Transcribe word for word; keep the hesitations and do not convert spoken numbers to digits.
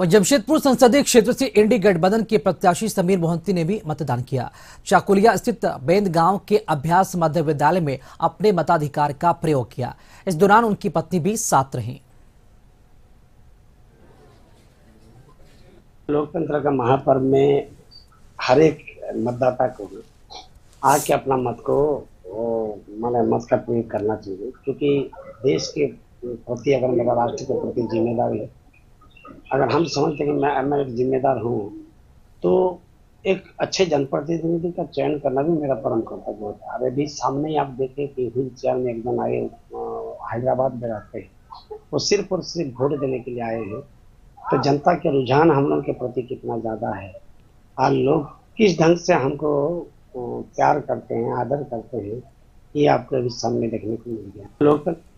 और जमशेदपुर संसदीय क्षेत्र से एनडी गठबंधन के प्रत्याशी समीर मोहंती ने भी मतदान किया। चाकुलिया स्थित बेंद गांव के अभ्यास मध्य विद्यालय में अपने मताधिकार का प्रयोग किया। इस दौरान उनकी पत्नी भी साथ रही। लोकतंत्र का महापर्व में हर एक मतदाता को आके अपना मत को मतलब मत का प्रयोग करना चाहिए, क्योंकि देश के प्रति अगर मेरा राष्ट्र के प्रति जिम्मेदारी है, अगर हम समझते हैं कि मैं मैं जिम्मेदार हूँ तो एक अच्छे जनप्रतिनिधि का चयन करना भी मेरा परम कर्तव्य होता है। अरे भी सामने ही आप देखें कि व्हील चेयर में एकदम आए हैदराबाद में रहते हैं, वो सिर्फ और सिर्फ वोट देने के लिए आए हैं। तो जनता के रुझान हम लोग के प्रति कितना ज़्यादा है और लोग किस ढंग से हमको प्यार करते हैं, आदर करते हैं, ये आपको अभी सामने देखने को मिल गया। लोग